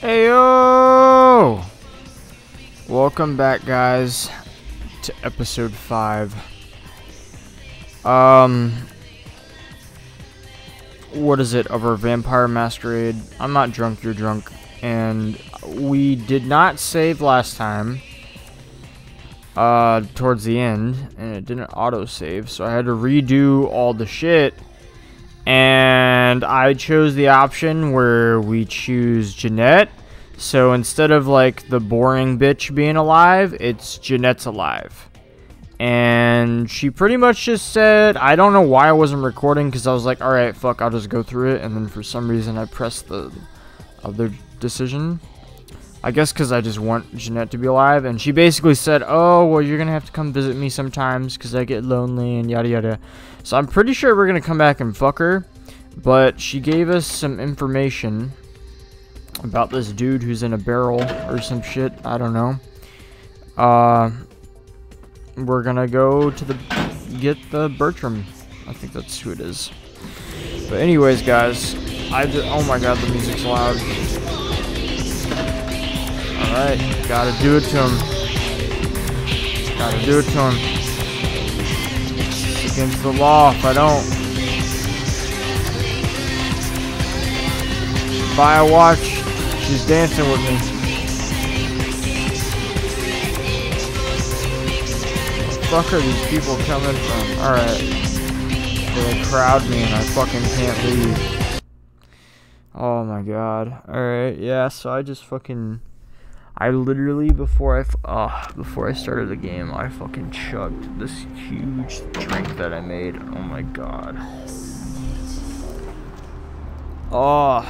Heyo! Welcome back, guys, to episode 5. What is it, of our Vampire Masquerade? I'm not drunk, you're drunk. And we did not save last time, towards the end, and it didn't auto-save, so I had to redo all the shit. And I chose the option where we choose Jeanette. So instead of like the boring bitch being alive, it's Jeanette's alive. And she pretty much just said, I don't know why I wasn't recording, because I was like, alright, fuck, I'll just go through it. And then for some reason I pressed the other decision. I guess because I just want Jeanette to be alive. And she basically said, oh, well, you're going to have to come visit me sometimes because I get lonely and yada yada. So I'm pretty sure we're going to come back and fuck her. But she gave us some information about this dude who's in a barrel or some shit. I don't know. We're going to go to get the Bertram. I think that's who it is. But anyways, guys, oh my god, the music's loud. Alright, gotta do it to him. Gotta do it to him. It's against the law if I don't. Buy a watch. She's dancing with me. Where the fuck are these people coming from? Alright. They crowd me and I fucking can't leave. Oh my god. Alright, yeah, so I just fucking... I literally, before I started the game, I fucking chugged this huge drink that I made. Oh my god. Oh.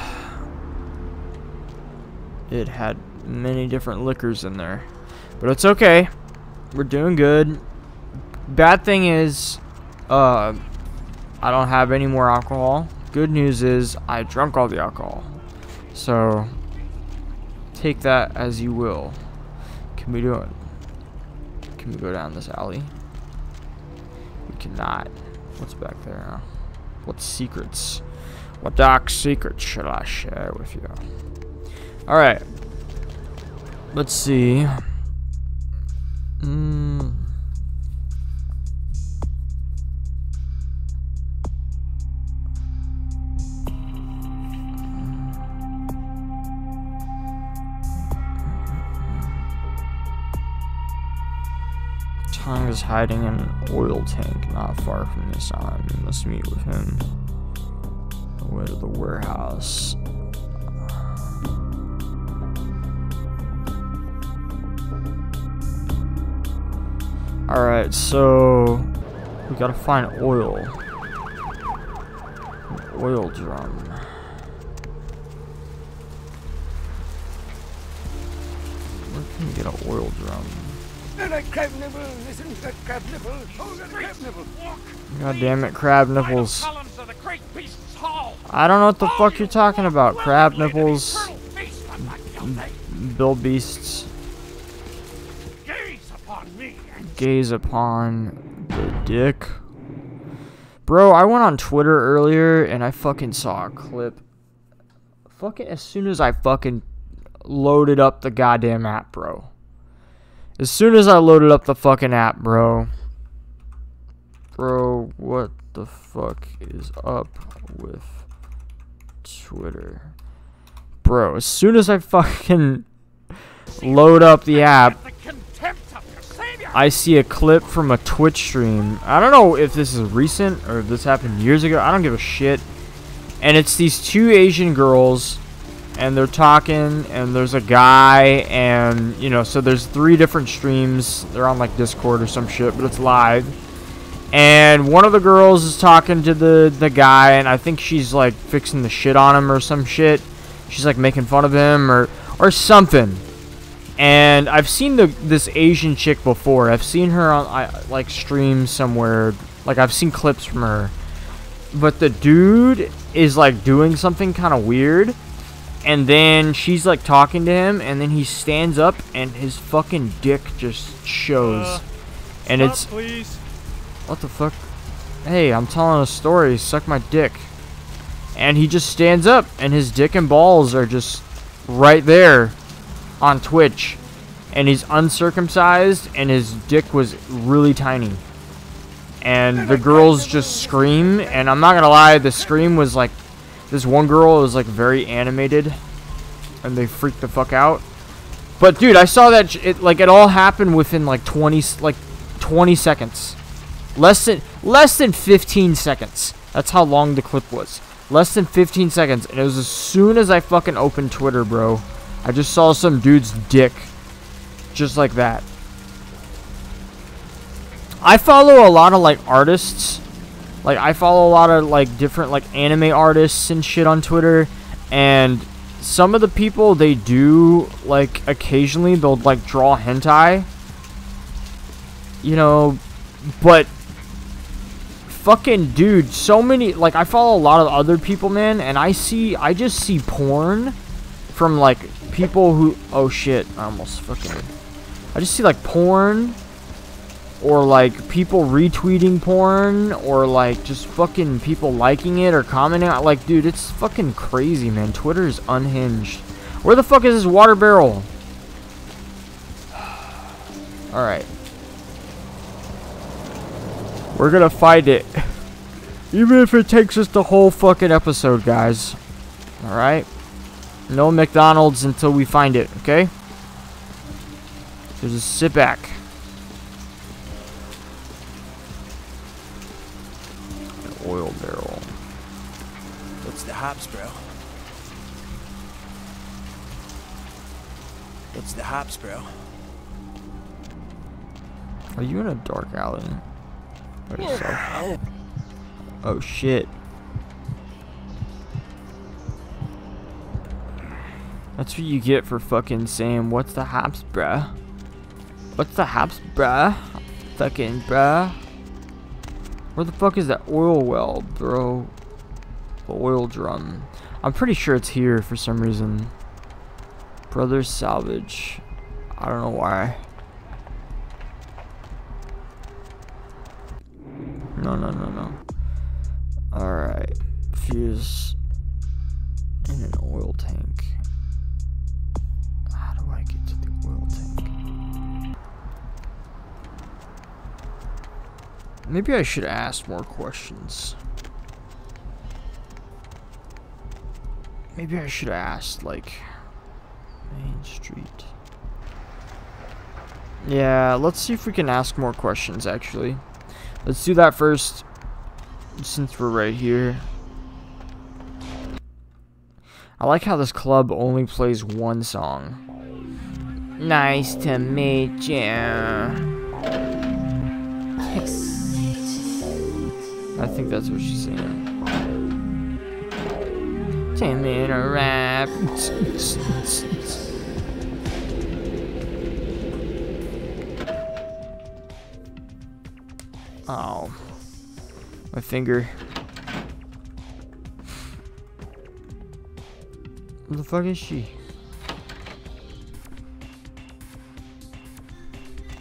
It had many different liquors in there. But it's okay. We're doing good. Bad thing is, I don't have any more alcohol. Good news is, I drank all the alcohol. So... take that as you will. Can we do it? Can we go down this alley? We cannot. What's back there? What secrets? What dark secrets should I share with you? Alright. Let's see. Is hiding in an oil tank not far from this island. We must meet with him on the way to the warehouse. Alright, so we gotta find oil. An oil drum. Where can we get an oil drum? Crab nibble, listen to crab nibble, hold on crab nibble. God damn it, crab nipples. I don't know what the fuck you're talking about, crab nipples. Bill beasts. Gaze upon me. Gaze upon the dick. Bro, I went on Twitter earlier and I fucking saw a clip. Fucking as soon as I fucking loaded up the goddamn app, bro. As soon as I loaded up the fucking app, bro. Bro, what the fuck is up with Twitter? Bro, as soon as I fucking load up the app, I see a clip from a Twitch stream. I don't know if this is recent or if this happened years ago. I don't give a shit. And it's these two Asian girls... and they're talking, and there's a guy, and, you know, so there's 3 different streams. They're on, like, Discord or some shit, but it's live. And one of the girls is talking to the guy, and I think she's, like, fixing the shit on him or some shit. She's, like, making fun of him or something. And I've seen this Asian chick before. I've seen her on, like, streams somewhere. Like, I've seen clips from her. But the dude is, like, doing something kind of weird. And then she's, like, talking to him, and then he stands up, and his fucking dick just shows. And stop, it's... please. What the fuck? Hey, I'm telling a story. Suck my dick. And he just stands up, and his dick and balls are just right there on Twitch, and he's uncircumcised and his dick was really tiny, and the girls just scream. And I'm not gonna lie, the scream was like, this one girl was like very animated and they freaked the fuck out. But dude, I saw that it, like, it all happened within like 20 seconds, less than 15 seconds. That's how long the clip was, less than 15 seconds. And it was as soon as I fucking opened Twitter, bro, I just saw some dude's dick just like that. I follow a lot of like artists, like I follow a lot of like different like anime artists and shit on Twitter, and some of the people, they do like occasionally they'll like draw hentai, you know. But fucking dude, so many, like I follow a lot of other people, man, and I just see porn from like people who, oh shit, I almost fucking, I just see like porn, or like people retweeting porn, or like just fucking people liking it or commenting. Like dude, it's fucking crazy, man. Twitter is unhinged. Where the fuck is this water barrel? Alright, we're gonna find it, even if it takes us the whole fucking episode, guys. Alright, no McDonald's until we find it, okay? So just sit back. An oil barrel. What's the hops, bro? What's the hops, bro? Are you in a dark alley? Yeah. Oh shit. That's what you get for fucking saying, what's the hops, bruh? What's the hops, bruh? Fucking bruh. Where the fuck is that oil well, bro? The oil drum. I'm pretty sure it's here for some reason. Brother Salvage. I don't know why. No, no, no, no. Alright. Fuse in an oil tank. How do I get to the oil tank? Maybe I should ask more questions. Maybe I should ask, like, Main Street. Yeah, let's see if we can ask more questions, actually. Let's do that first, since we're right here. I like how this club only plays one song. Nice to meet you. Yes. I think that's what she's saying. Turn me to rap. Oh, my finger. Where the fuck is she?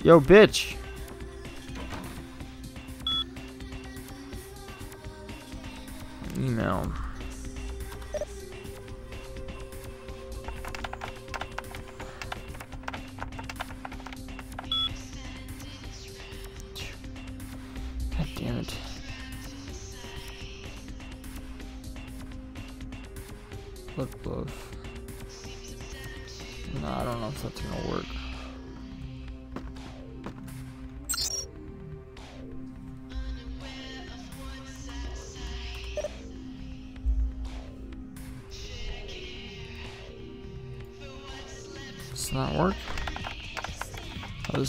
Yo, bitch. Email.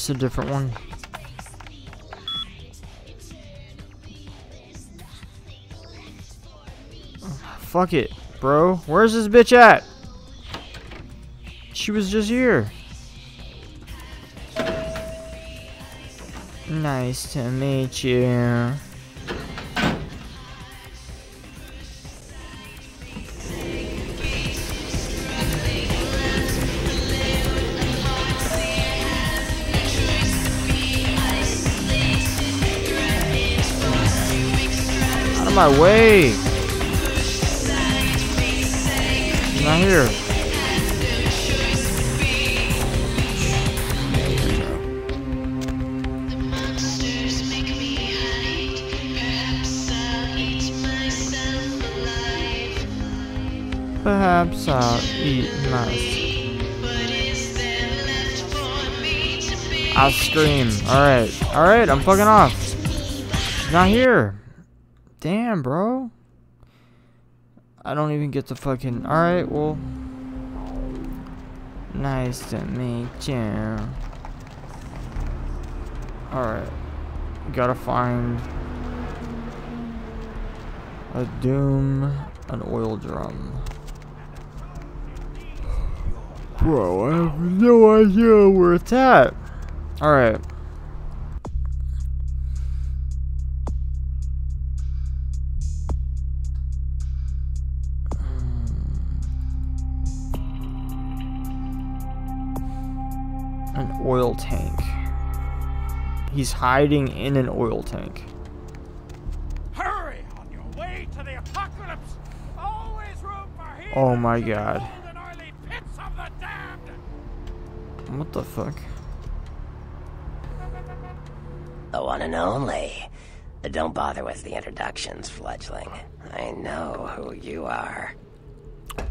A different one. Oh, fuck it, bro. Where's this bitch at? She was just here. Nice to meet you. My way. I'm not here. Absolutely. I'll scream. Alright. Alright, I'm fucking off. She's not here. Damn, bro. I don't even get to fucking... Alright, well... Nice to meet you. Alright. Gotta find... a doom... an oil drum. Bro, I have no idea where it's at. Alright. An oil tank. He's hiding in an oil tank. Hurry on your way to the apocalypse. Always room for healing. Oh my god. What the fuck? The one and only. Don't bother with the introductions, fledgling. I know who you are.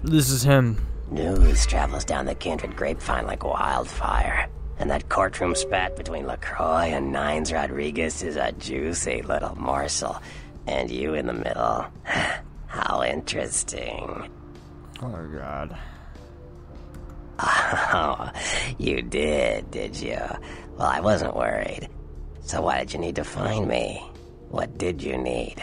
This is him. News travels down the kindred grapevine like wildfire. And that courtroom spat between LaCroix and Nines Rodriguez is a juicy little morsel. And you in the middle. How interesting. Oh, God. Oh, you did you? Well, I wasn't worried. So why did you need to find me? What did you need?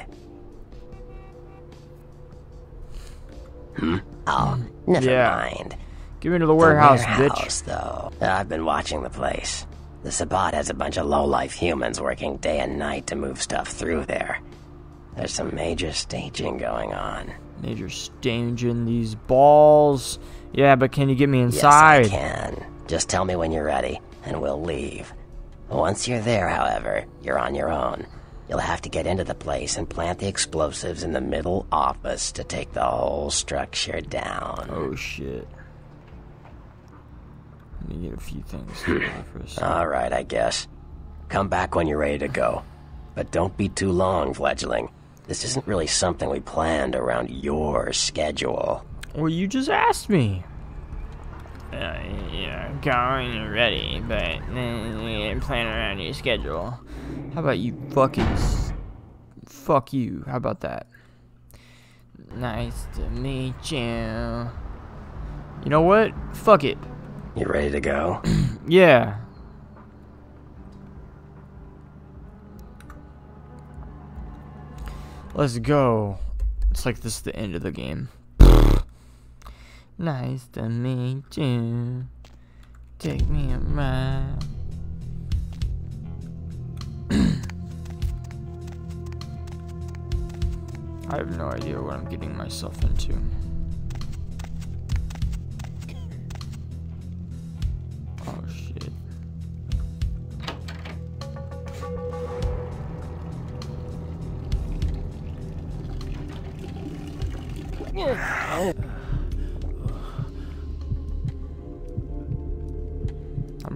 Hmm? Oh, never mind. Give me to the warehouse, bitch. Though. I've been watching the place. The Sabat has a bunch of low-life humans working day and night to move stuff through there. There's some major staging going on. Major staging these balls. Yeah, but can you get me inside? Yes, I can. Just tell me when you're ready, and we'll leave. Once you're there, however, you're on your own. You'll have to get into the place and plant the explosives in the middle office to take the whole structure down. Oh, shit. Let me get a few things here first. Alright, I guess. Come back when you're ready to go. But don't be too long, fledgling. This isn't really something we planned around your schedule. Well, you just asked me. Yeah, going and ready, but we didn't plan around your schedule. How about you fucking... Fuck you. How about that? Nice to meet you. You know what? Fuck it. You ready to go? Yeah. Let's go. It's like this is the end of the game. Nice to meet you. Take me a ride. I have no idea what I'm getting myself into. Oh shit. Yeah.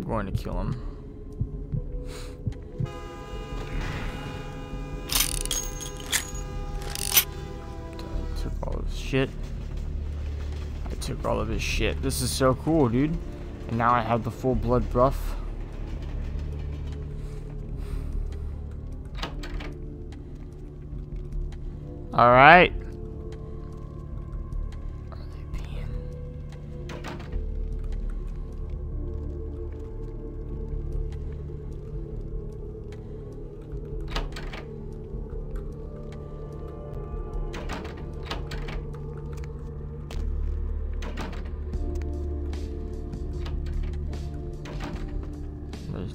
Going to kill him. I took all his shit. I took all of his shit. This is so cool, dude. And now I have the full blood buff. All right.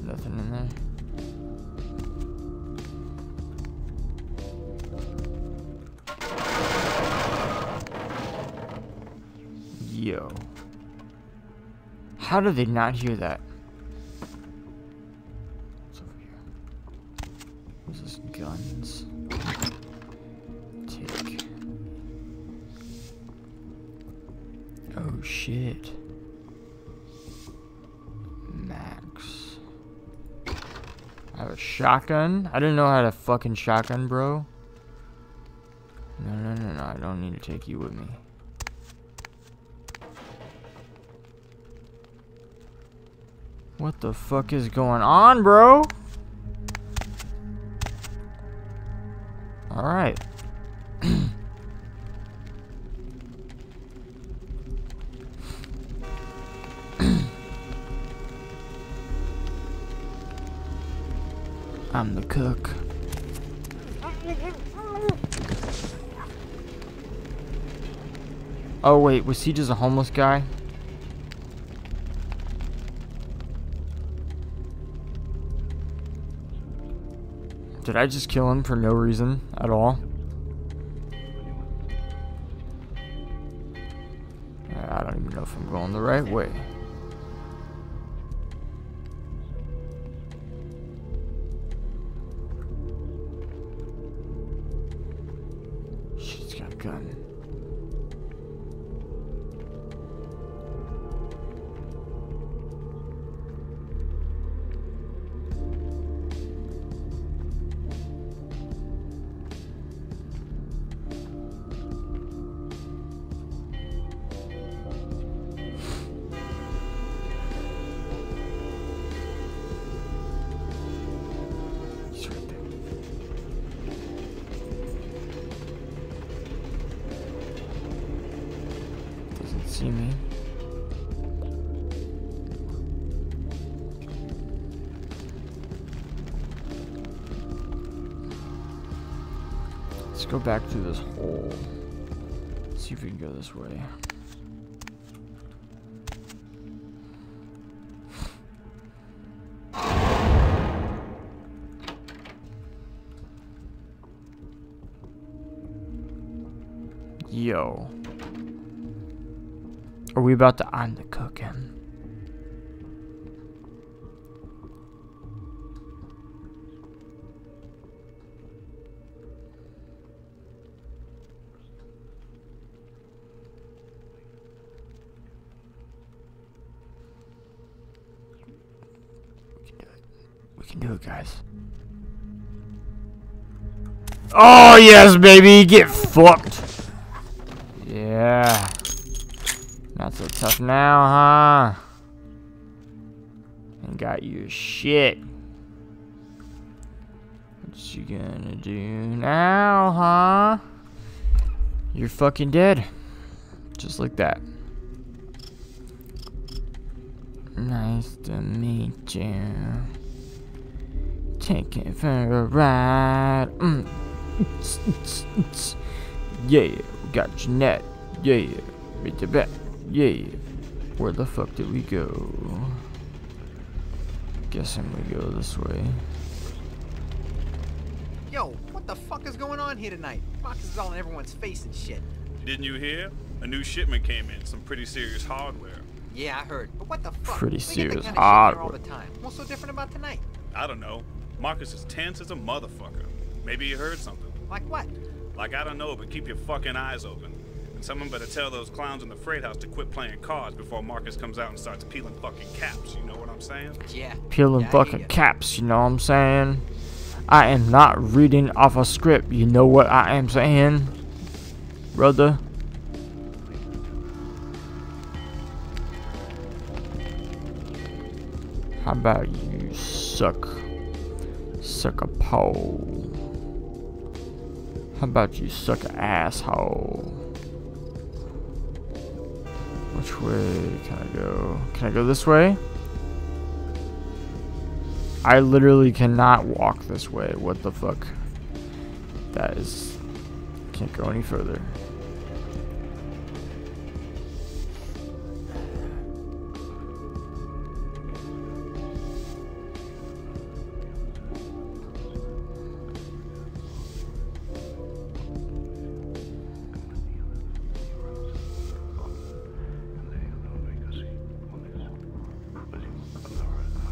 Nothing in there. Yo. How did they not hear that? What's over here? What's this? Guns. Take. Oh shit. A shotgun? I didn't know how to fucking shotgun, bro. No, I don't need to take you with me. What the fuck is going on, bro? Alright. I'm the cook. Oh wait, was he just a homeless guy? Did I just kill him for no reason at all? I don't even know if I'm going the right way. She's got a gun. See me. Let's go back through this hole. Let's see if we can go this way. Yo. Are we about to end the cooking? We can do it. We can do it, guys. Oh, yes, baby! Get fucked! Yeah. Not so tough now, huh? And got your shit. What you gonna do now, huh? You're fucking dead. Just like that. Nice to meet you. Take it for a ride. Yeah, we got Jeanette. Yeah, meet the bet. Yay, where the fuck did we go? Guessing we go this way. Yo, what the fuck is going on here tonight? Boxes all in everyone's face and shit. Didn't you hear? A new shipment came in, some pretty serious hardware. Yeah, I heard, but what the fuck? Pretty serious hardware. All the time. What's so different about tonight? I don't know. Marcus is tense as a motherfucker. Maybe you heard something. Like what? Like I don't know, but keep your fucking eyes open. Someone better tell those clowns in the freight house to quit playing cards before Marcus comes out and starts peeling fucking caps, you know what I'm saying? Yeah. Peeling fucking caps, you know what I'm saying? I am not reading off a script, you know what I am saying? Brother. How about you suck? Suck a pole. How about you suck an asshole? Which way can I go? Can I go this way? I literally cannot walk this way. What the fuck? That is... Can't go any further.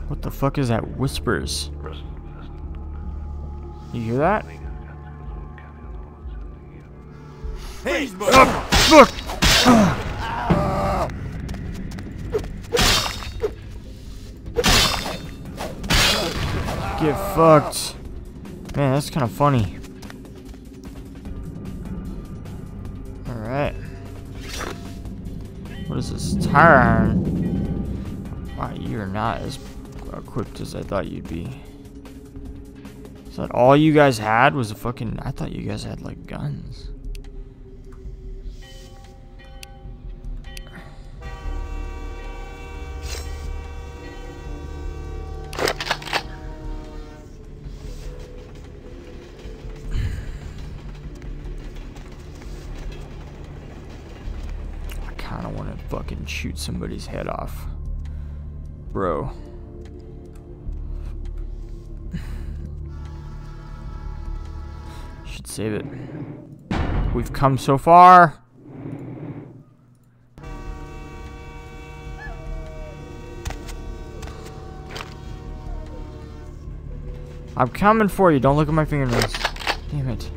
What the fuck is that? Whispers. You hear that? Hey, oh, fuck! Get fucked. Man, that's kind of funny. Alright. What is this? Turn. Wow, you're not as equipped as I thought you'd be. Is that all you guys had was a fucking... I thought you guys had, like, guns. I kind of want to fucking shoot somebody's head off. Bro. Should save it. We've come so far. I'm coming for you. Don't look at my fingernails. Damn it.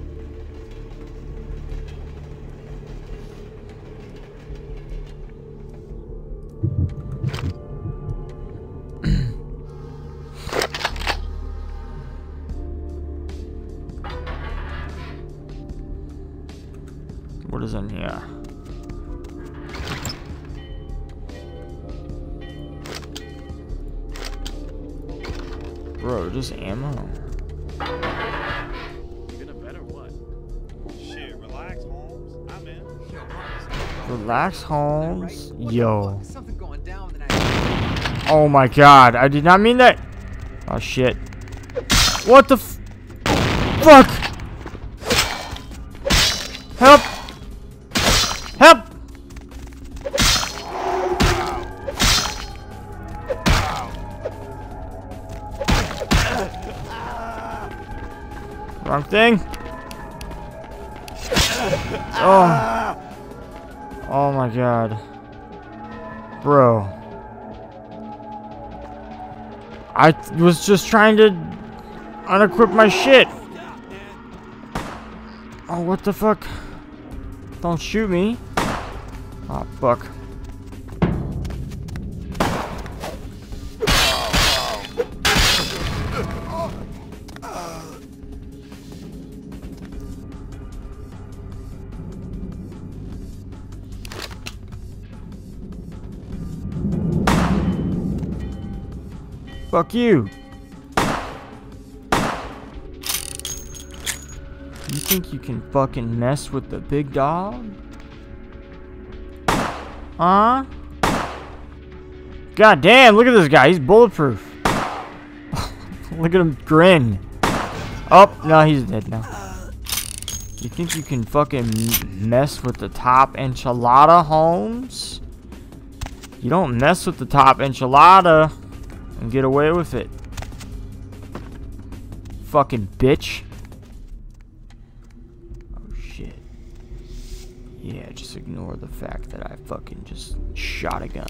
What is in here? Bro, just ammo. You gonna bet or what? Shit, relax, Holmes. I'm in. Relax, Holmes. Yo. Oh my god, I did not mean that. Oh shit. What the fuck? Help! Help! Wrong thing. Oh. Oh my god. Bro. I was just trying to unequip my shit. Oh, what the fuck? Don't shoot me. Oh, fuck. Fuck you. You think you can fucking mess with the big dog? Huh? God damn, look at this guy. He's bulletproof. Look at him grin. Oh, no, he's dead now. You think you can fucking mess with the top enchilada, Holmes? You don't mess with the top enchilada and get away with it. Fucking bitch. Oh shit. Yeah, just ignore the fact that I fucking just shot a gun.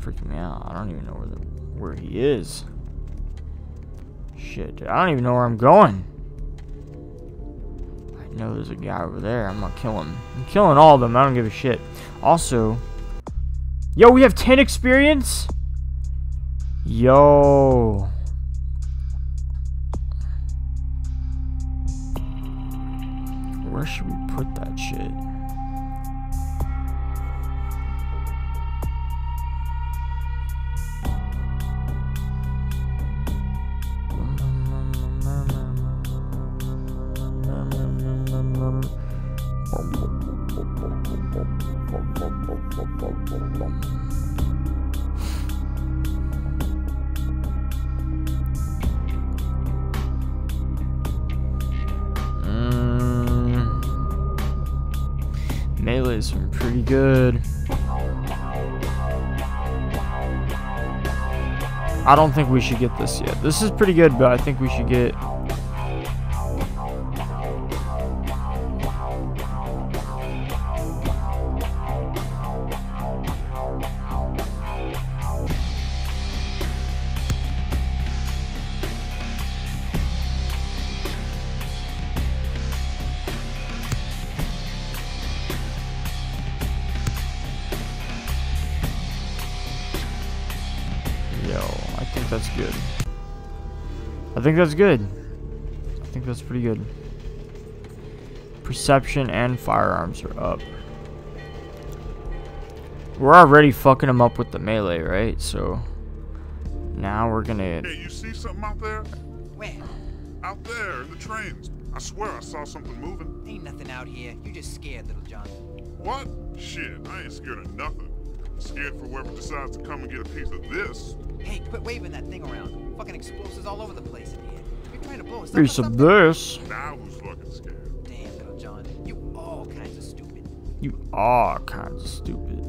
Freaking me out. I don't even know where he is. Shit, dude, I don't even know where I'm going. I know there's a guy over there. I'm gonna kill him. I'm killing all of them. I don't give a shit. Also, yo, we have 10 experience. Yo. Where should we put that shit? Melee's are pretty good. I don't think we should get this yet. This is pretty good, but I think we should get... that's good. I think that's good. I think that's pretty good. Perception and firearms are up. We're already fucking them up with the melee, right? So now we're gonna. Hey, you see something out there? Where? Out there in the trains. I swear I saw something moving. Ain't nothing out here. You just scared, little John. What? Shit, I ain't scared of nothing. I'm scared for whoever decides to come and get a piece of this. Hey, quit waving that thing around. Fucking explosives all over the place in here. You're trying to blow us up. Piece of this. Now who's fucking scared? Damn, little John. You all kinds of stupid. You all kinds of stupid.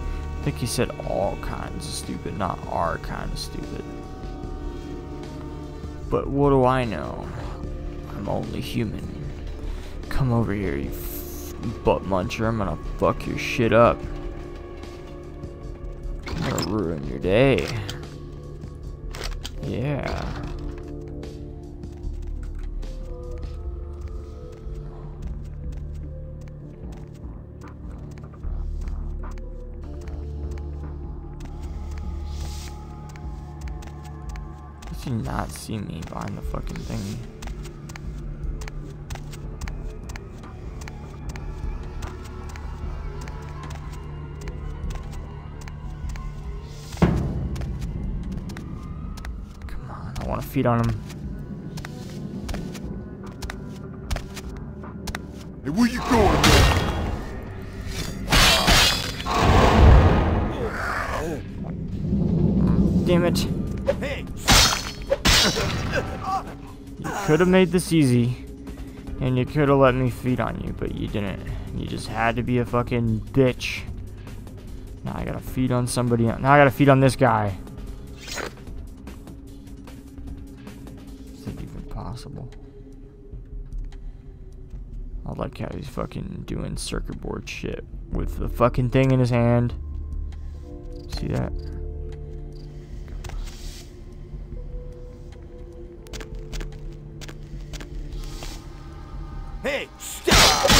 I think he said all kinds of stupid, not our kind of stupid. But what do I know? I'm only human. Come over here, you butt muncher. I'm gonna fuck your shit up. I'm gonna ruin your day. Yeah. Did you not see me behind the fucking thingy? Come on, I want to feed on him. Hey, where you going? Damn it. Hey. You could have made this easy, and you could have let me feed on you, but you didn't. You just had to be a fucking bitch. Now I gotta feed on somebody else. Now I gotta feed on this guy. Is that even possible? I like how he's fucking doing circuit board shit with the fucking thing in his hand. See that? Hey, stop!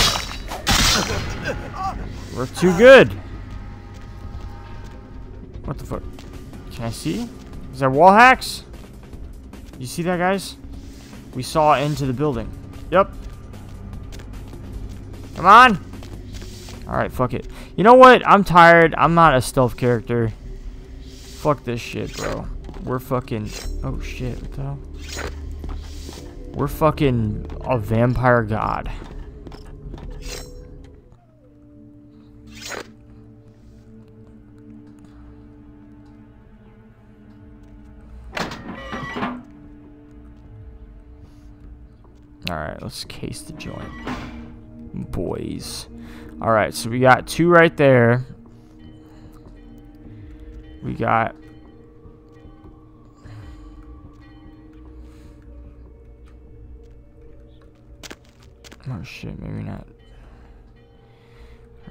We're too good. What the fuck? Can I see? Is that wall hacks? You see that, guys? We saw into the building. Yep. Come on. All right, fuck it. You know what? I'm tired. I'm not a stealth character. Fuck this shit, bro. We're fucking. Oh shit! What the hell? We're fucking a vampire god. Alright, let's case the joint. Boys. Alright, so we got two right there. We got... Oh shit, maybe not.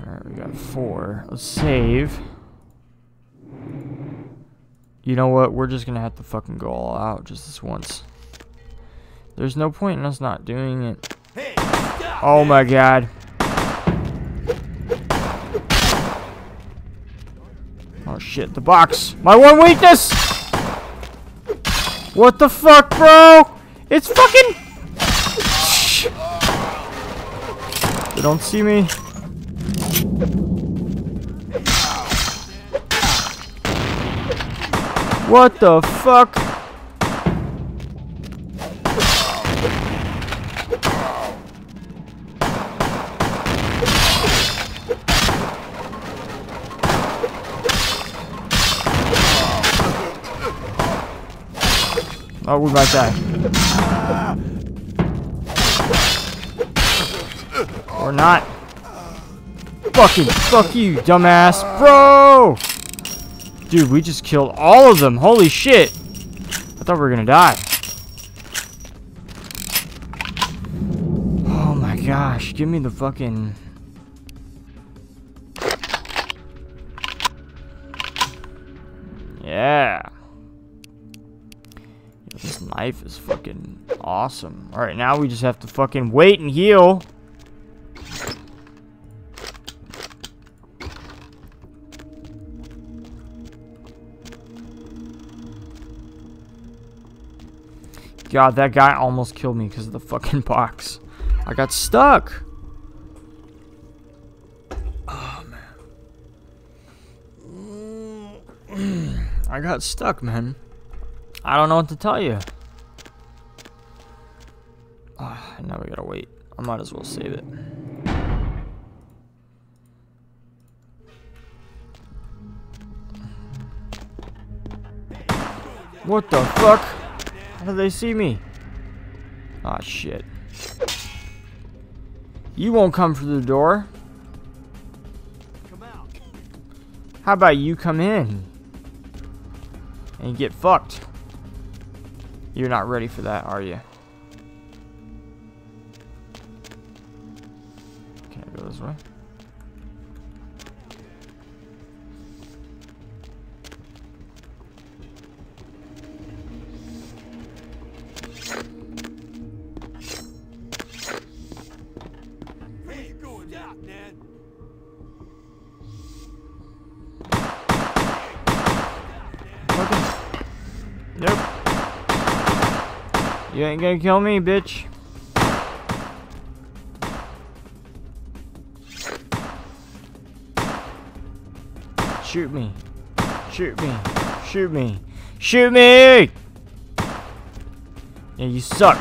Alright, we got four. Let's save. You know what? We're just gonna have to fucking go all out just this once. There's no point in us not doing it. Oh my god. Oh shit, the box. My one weakness! What the fuck, bro? It's fucking... They don't see me. What the fuck? Oh, we might die. Or not. Fucking fuck you, dumbass. Bro! Dude, we just killed all of them. Holy shit. I thought we were gonna die. Oh my gosh. Give me the fucking... Yeah. This knife is fucking awesome. Alright, now we just have to fucking wait and heal. God, that guy almost killed me because of the fucking box. I got stuck. Oh, man. I got stuck, man. I don't know what to tell you. Now we gotta wait. I might as well save it. What the fuck? How did they see me? Ah, shit. You won't come through the door. How about you come in and get fucked? You're not ready for that, are you? Can I go this way? You ain't gonna kill me, bitch. Shoot me. Shoot me. Shoot me. Shoot me! Yeah, you suck.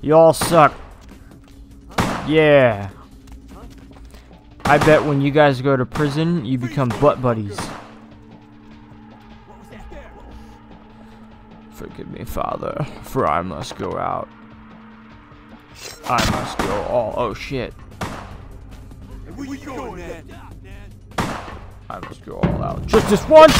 You all suck. Yeah. I bet when you guys go to prison, you become butt buddies. Forgive me, Father, for I must go out. I must go all. Oh shit! I must go all out. Just this once.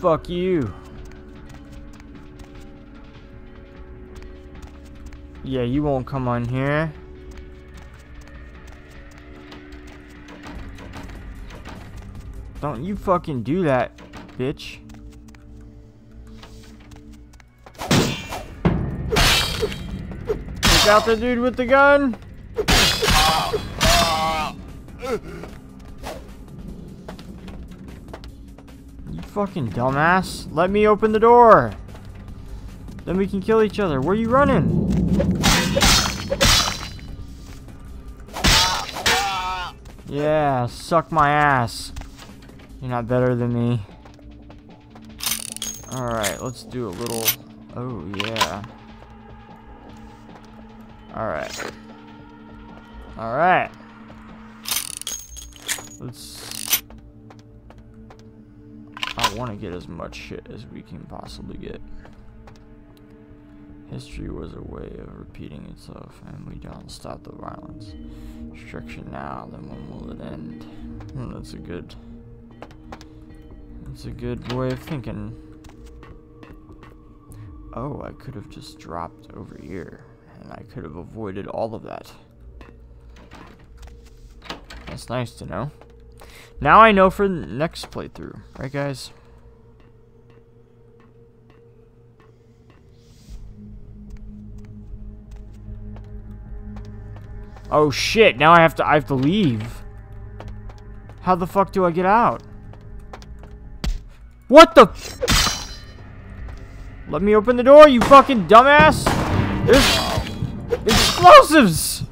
Fuck you. Yeah, you won't come on here. Don't you fucking do that, bitch. Take out the dude with the gun. Fucking dumbass. Let me open the door. Then we can kill each other. Where are you running? Yeah, suck my ass. You're not better than me. Alright, let's do a little... Oh, yeah. Alright. Alright. Let's... I want to get as much shit as we can possibly get. History was a way of repeating itself, and we don't stop the violence. Destruction now, then when will it end? That's a good way of thinking. Oh, I could have just dropped over here, and I could have avoided all of that. That's nice to know. Now I know for the next playthrough, right guys? Oh shit, now I have to leave. How the fuck do I get out? What the f- Let me open the door, you fucking dumbass! There's explosives!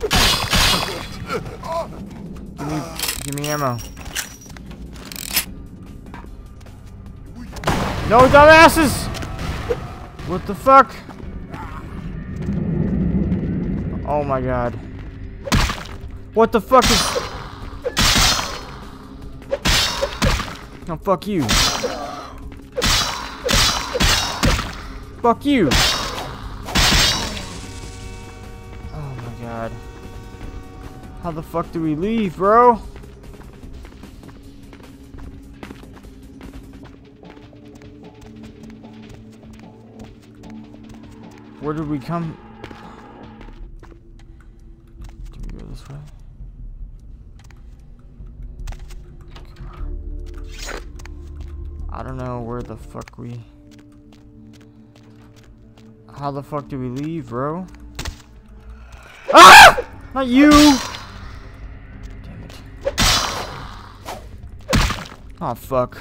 Give me ammo. No dumbasses! What the fuck? Oh my god. What the fuck is... No, fuck you. Fuck you! Oh my god. How the fuck do we leave, bro? Where did we come? Did we go this way? Come I don't know where the fuck we... How the fuck do we leave, bro? Ah! Not you! Damn it. Oh, fuck.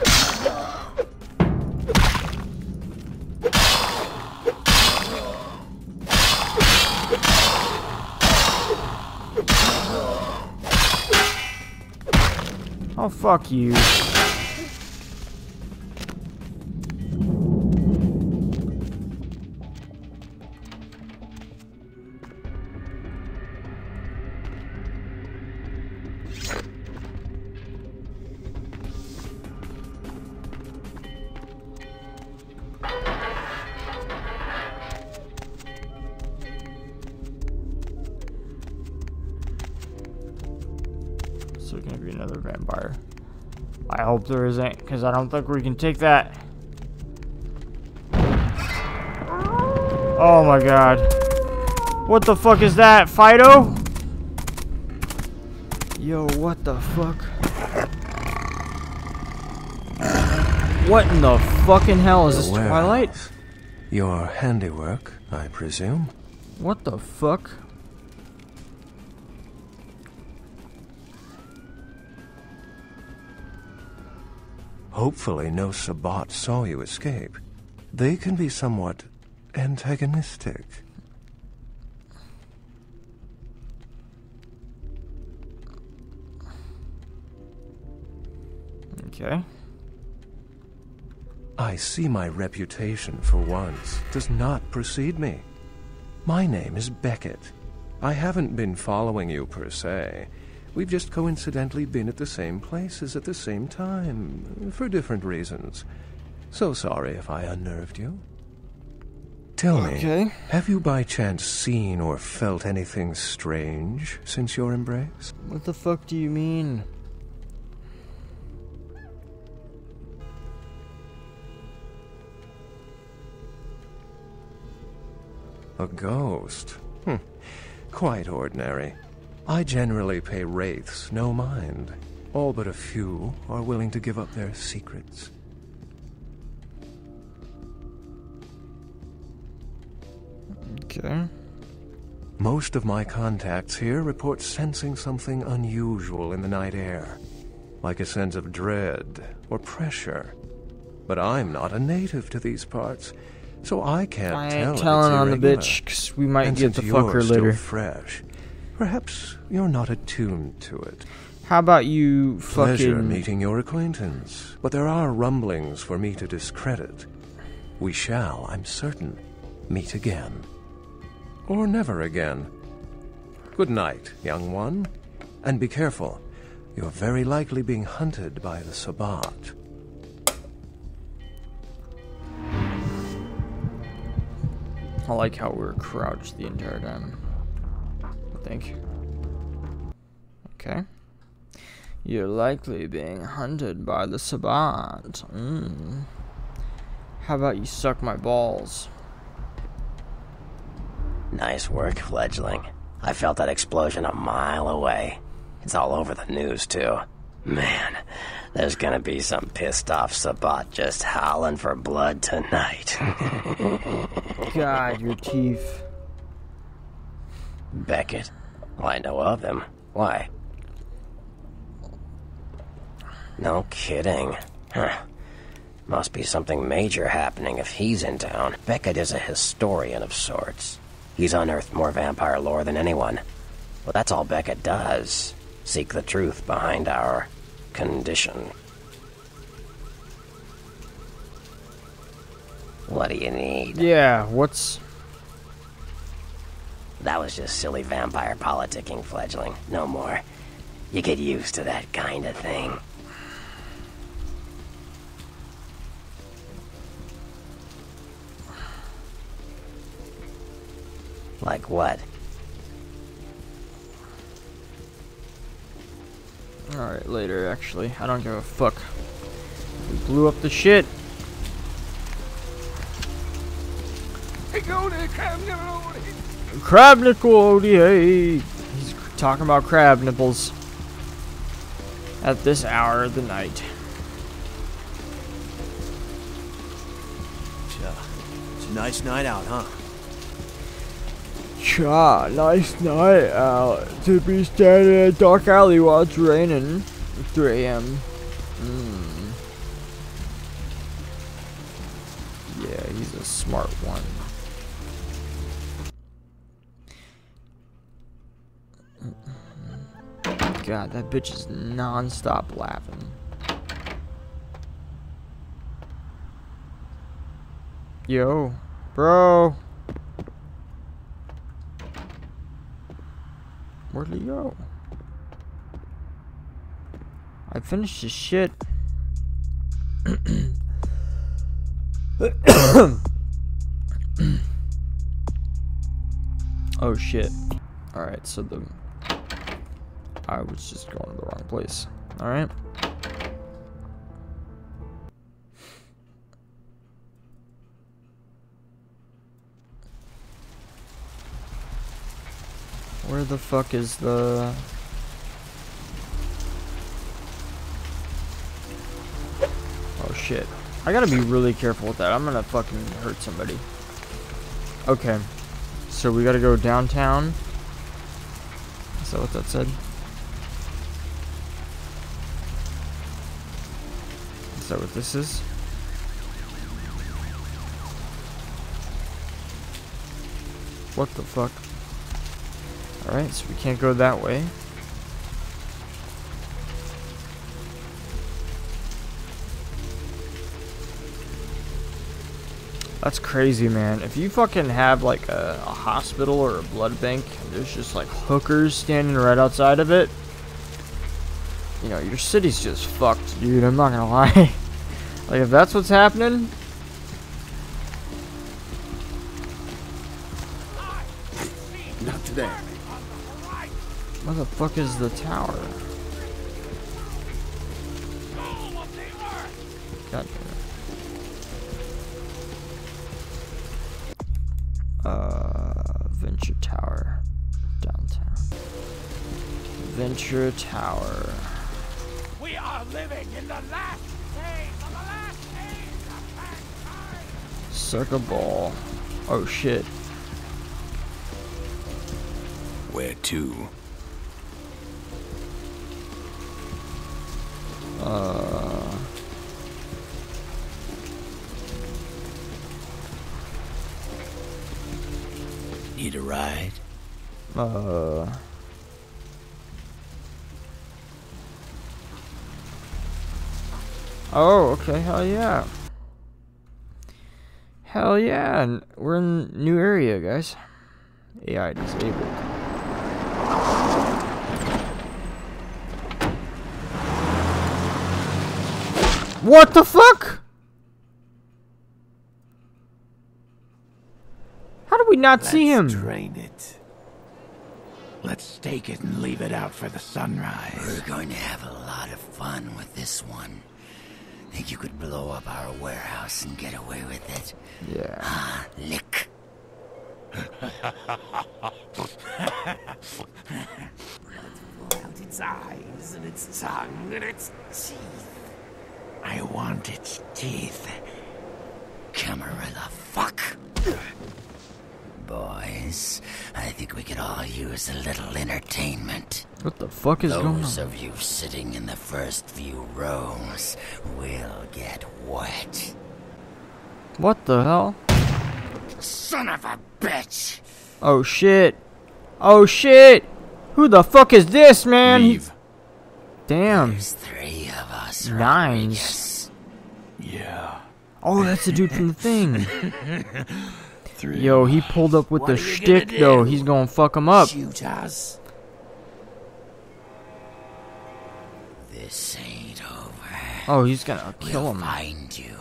Oh, fuck you. There's gonna be another vampire. I hope there isn't, because I don't think we can take that. Oh my god. What the fuck is that, Fido? Yo, what the fuck? What in the fucking hell is this, Twilight? Your handiwork, I presume. What the fuck? Hopefully no Sabat saw you escape. They can be somewhat antagonistic. Okay. I see my reputation for once does not precede me. My name is Beckett. I haven't been following you per se. We've just coincidentally been at the same places at the same time, for different reasons. So sorry if I unnerved you. Tell me, have you by chance seen or felt anything strange since your embrace? What the fuck do you mean? A ghost? Hm. Quite ordinary. I generally pay wraiths no mind. All but a few are willing to give up their secrets. Okay. Most of my contacts here report sensing something unusual in the night air, like a sense of dread or pressure. But I'm not a native to these parts, so I can't tell. I ain't telling on the bitch, because we might get the fucker later. Fresh. Perhaps you're not attuned to it. How about you fucking... Pleasure meeting your acquaintance, but there are rumblings for me to discredit. We shall, I'm certain, meet again. Or never again. Good night, young one. And be careful. You're very likely being hunted by the Sabat. I like how we're crouched the entire time. Think. Okay. You're likely being hunted by the Sabat. How about you suck my balls? Nice work, fledgling. I felt that explosion a mile away. It's all over the news, too. Man, there's gonna be some pissed off Sabat just howling for blood tonight. God, your teeth. Beckett? Well, I know of them. Why? No kidding. Huh. Must be something major happening if he's in town. Beckett is a historian of sorts. He's unearthed more vampire lore than anyone. Well, that's all Beckett does. Seek the truth behind our condition. What do you need? Yeah, what's... That was just silly vampire politicking, fledgling. No more. You get used to that kind of thing. Like what? Alright, later, actually. I don't give a fuck. We blew up the shit. Crab nipple, hey! He's talking about crab nipples at this hour of the night. Nice night out, huh? Sure, nice night out. To be standing in a dark alley while it's raining. 3 a.m. Yeah, he's a smart one. God, that bitch is non-stop laughing. Yo, bro. Where'd he go? I finished his shit. Oh shit. Alright, so I was just going to the wrong place. Alright. Where the fuck is the... Oh shit. I gotta be really careful with that. I'm gonna fucking hurt somebody. Okay. So we gotta go downtown. Is that what that said? Is that what this is? What the fuck? Alright, so we can't go that way. That's crazy, man. If you fucking have like a hospital or a blood bank, there's just like hookers standing right outside of it. You know, your city's just fucked, dude. I'm not gonna lie. Like, if that's what's happening. Not today. Where the fuck is the tower? God damn it. Venture Tower. Downtown. Venture Tower. We are living in the last days of mankind. Circle ball. Oh shit. Where to? Need a ride? Oh, okay, hell yeah. Hell yeah, we're in a new area, guys. AI disabled. What the fuck? How do we not see him? Let's drain it. Let's take it and leave it out for the sunrise. We're going to have a lot of fun with this one. Think you could blow up our warehouse and get away with it? Yeah. Ah, lick. Out its eyes and its tongue and its teeth. I want its teeth. Camarilla, fuck. Boys, I think we could all use a little entertainment. What the fuck is going on? Those of you sitting in the first few rows will get wet. What the hell? Son of a bitch! Oh shit. Oh shit! Who the fuck is this, man? Leave. Damn. There's 3 of us. Nines. Yeah. Oh, that's the dude from the thing. Yo, he pulled up with the shtick though. He's gonna fuck him up. Shoot us. This ain't over. Oh, he's gonna kill him. We'll find you.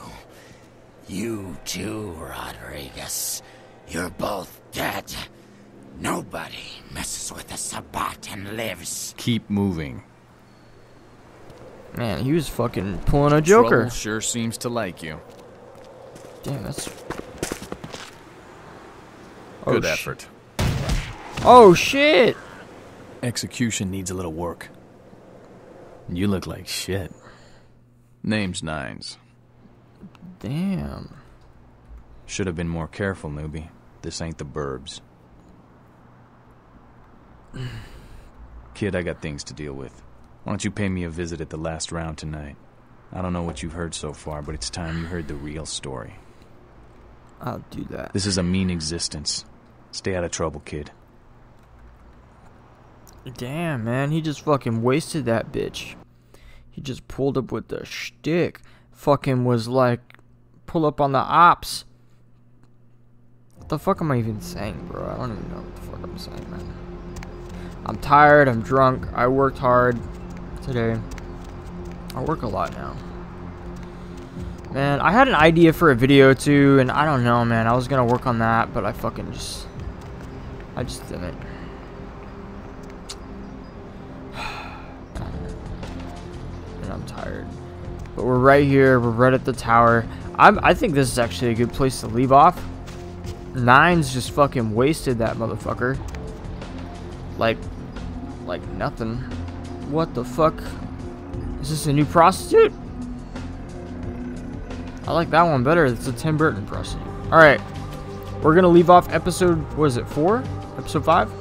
You too, Rodriguez. You're both dead. Nobody messes with the Sabat and lives. Keep moving. Man, he was fucking pulling a Joker. Trouble sure seems to like you. Damn, that's... Good effort. Oh, shit! Execution needs a little work. You look like shit. Name's Nines. Damn. Should have been more careful, newbie. This ain't the burbs. Kid, I got things to deal with. Why don't you pay me a visit at the last round tonight? I don't know what you've heard so far, but it's time you heard the real story. I'll do that. This is a mean existence. Stay out of trouble, kid. Damn, man, he just fucking wasted that bitch. He just pulled up with the shtick. Fucking was like, pull up on the ops. What the fuck am I even saying, bro? I don't even know what the fuck I'm saying, man. I'm tired, I'm drunk, I worked hard today. I work a lot now. Man, I had an idea for a video too, and I don't know, man. I was gonna work on that, but I fucking just... I just didn't. And I'm tired. But we're right here, we're right at the tower. I think this is actually a good place to leave off. Nines just fucking wasted that motherfucker. Like nothing. What the fuck? Is this a new prostitute? I like that one better. It's a Tim Burton prostitute. Alright. We're gonna leave off episode, what is it, 4? Episode 5?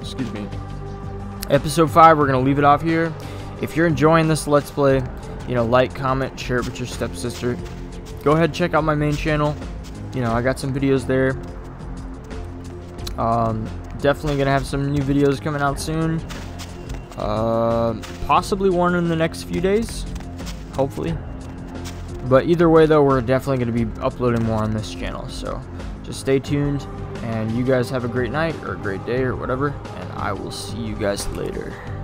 Excuse me. Episode 5, we're gonna leave it off here. If you're enjoying this Let's Play, you know, like, comment, share it with your stepsister. Go ahead and check out my main channel. You know, I got some videos there. Definitely gonna have some new videos coming out soon. Possibly one in the next few days, hopefully. But either way, though, we're definitely gonna be uploading more on this channel. So just stay tuned, and you guys have a great night or a great day or whatever, and I will see you guys later.